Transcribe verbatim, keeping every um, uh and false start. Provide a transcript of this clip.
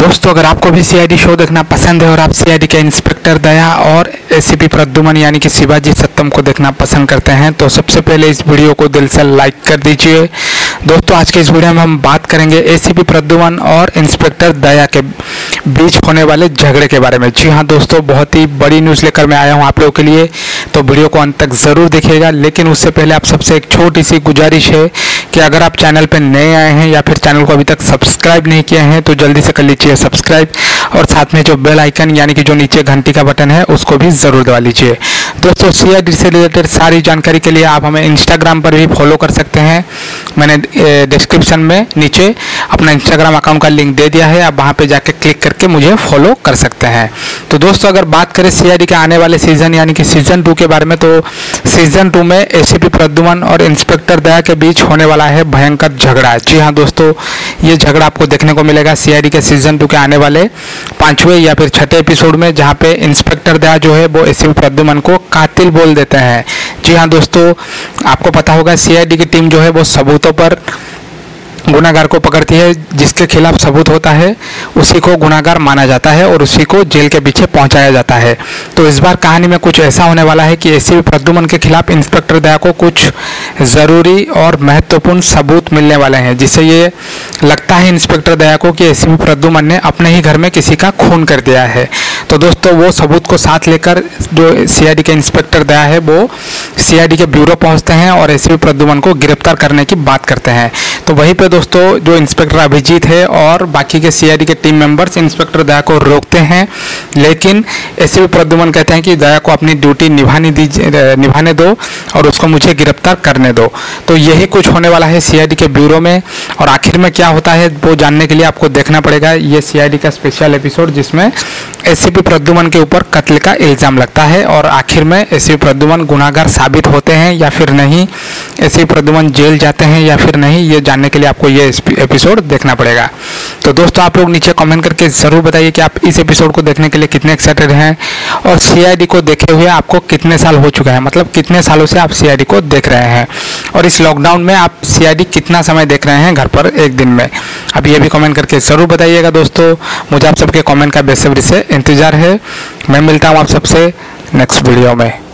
दोस्तों अगर आपको भी सीआईडी शो देखना पसंद है और आप सीआईडी के इंस्पेक्टर दया और एसीपी प्रद्युमन यानी कि शिवाजी सत्तम को देखना पसंद करते हैं तो सबसे पहले इस वीडियो को दिल से लाइक कर दीजिए। दोस्तों आज के इस वीडियो में हम बात करेंगे एसीपी प्रद्युमन और इंस्पेक्टर दया के बीच होने वाले झगड़े के बारे में। जी हाँ दोस्तों, बहुत ही बड़ी न्यूज़ लेकर मैं आया हूँ आप लोगों के लिए, तो वीडियो को अंत तक ज़रूर देखिएगा। लेकिन उससे पहले आप सबसे एक छोटी सी गुजारिश है कि अगर आप चैनल पर नए आए हैं या फिर चैनल को अभी तक सब्सक्राइब नहीं किए हैं तो जल्दी से कर लीजिए सब्सक्राइब, और साथ में जो बेल आइकन यानी कि जो नीचे घंटी का बटन है उसको भी ज़रूर दबा लीजिए। दोस्तों सीआईडी से रिलेटेड सारी जानकारी के लिए आप हमें इंस्टाग्राम पर भी फॉलो कर सकते हैं। मैंने डिस्क्रिप्शन में नीचे अपना इंस्टाग्राम अकाउंट का लिंक दे दिया है, आप वहाँ पर जाकर क्लिक करके मुझे फॉलो कर सकते हैं। तो दोस्तों अगर बात करें सीआईडी के आने वाले सीज़न यानी कि सीज़न टू के बारे में, तो सीज़न टू में एसीपी प्रद्युमन और इंस्पेक्टर दया के बीच होने वाला है भयंकर झगड़ा। जी हाँ दोस्तों, ये झगड़ा आपको देखने को मिलेगा सीआईडी के सीजन टू के आने वाले पांचवें या फिर छठे एपिसोड में, जहां पे इंस्पेक्टर दया जो है वो एसीपी प्रद्युमन को कातिल बोल देते हैं। जी हाँ दोस्तों, आपको पता होगा सीआईडी की टीम जो है वो सबूतों पर गुनाहगार को पकड़ती है, जिसके खिलाफ सबूत होता है उसी को गुनाहगार माना जाता है और उसी को जेल के पीछे पहुंचाया जाता है। तो इस बार कहानी में कुछ ऐसा होने वाला है कि एसीपी प्रद्युमन के खिलाफ इंस्पेक्टर दया को कुछ ज़रूरी और महत्वपूर्ण सबूत मिलने वाले हैं, जिससे ये लगता है इंस्पेक्टर दया को कि एसीपी प्रद्युमन ने अपने ही घर में किसी का खून कर दिया है। तो दोस्तों वो सबूत को साथ लेकर जो सीआईडी के इंस्पेक्टर दया है वो सीआईडी के ब्यूरो पहुँचते हैं और एसीपी प्रद्युमन को गिरफ्तार करने की बात करते हैं। तो वहीं पर दोस्तों जो इंस्पेक्टर अभिजीत है और बाकी के सीआईडी के टीम मेंबर्स इंस्पेक्टर दया को रोकते हैं, लेकिन एसीपी प्रद्युमन कहते हैं कि दया को अपनी ड्यूटी निभाने दीजिए निभाने दो और उसको मुझे गिरफ्तार करने दो। तो यही कुछ होने वाला है सीआईडी के ब्यूरो में, और आखिर में क्या होता है वो जानने के लिए आपको देखना पड़ेगा ये सीआईडी का स्पेशल एपिसोड, जिसमें एसीपी प्रद्युमन के ऊपर कत्ल का इल्ज़ाम लगता है और आखिर में एसीपी प्रद्युमन गुनाहगार साबित होते हैं या फिर नहीं, एसीपी प्रद्युमन जेल जाते हैं या फिर नहीं, ये जानने के लिए आपको ये एपिसोड देखना पड़ेगा। तो दोस्तों आप लोग नीचे कमेंट करके ज़रूर बताइए कि आप इस एपिसोड को देखने के लिए कितने एक्साइटेड हैं और सीआईडी को देखे हुए आपको कितने साल हो चुका है, मतलब कितने सालों से आप सीआईडी को देख रहे हैं और इस लॉकडाउन में आप सीआईडी कितना समय देख रहे हैं घर पर एक दिन में, आप ये भी कमेंट करके ज़रूर बताइएगा। दोस्तों मुझे आप सबके कॉमेंट का बेसब्री से इंतज़ार है। मैं मिलता हूँ आप सबसे नेक्स्ट वीडियो में।